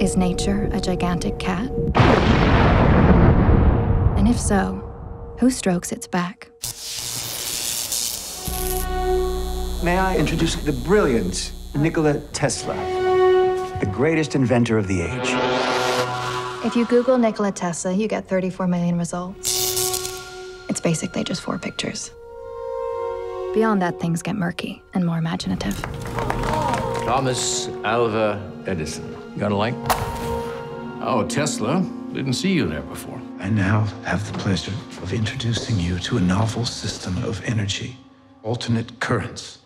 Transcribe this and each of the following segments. Is nature a gigantic cat? And if so, who strokes its back? May I introduce the brilliant Nikola Tesla, the greatest inventor of the age. If you Google Nikola Tesla, you get 34 million results. It's basically just 4 pictures. Beyond that, things get murky and more imaginative. Thomas Alva Edison. You got a light? Oh, Tesla. Didn't see you there before. I now have the pleasure of introducing you to a novel system of energy, alternate currents.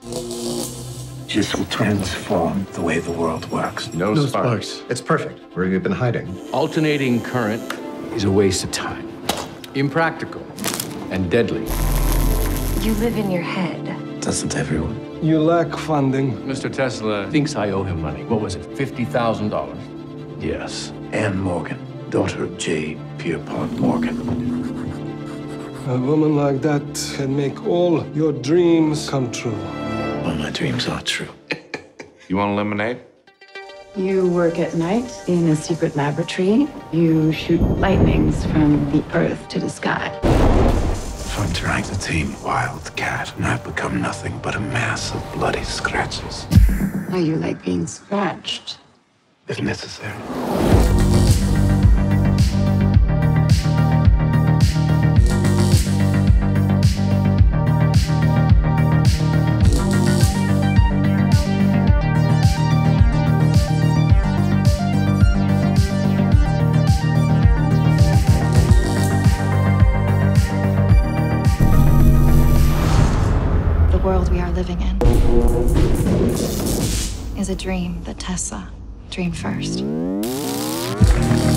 This will transform the way the world works. No sparks. It's perfect. Where you've been hiding. Alternating current is a waste of time. Impractical and deadly. You live in your head. Doesn't everyone? You lack funding. Mr. Tesla thinks I owe him money. What was it, $50,000? Yes. Anne Morgan, daughter of J. Pierpont Morgan. A woman like that can make all your dreams come true. Well, my dreams are true. You want a lemonade? You work at night in a secret laboratory. You shoot lightnings from the earth to the sky. I'm trying to tame Wildcat, and I've become nothing but a mass of bloody scratches. Oh, you like being scratched? If necessary. The world we are living in is a dream that Tesla dreamed first.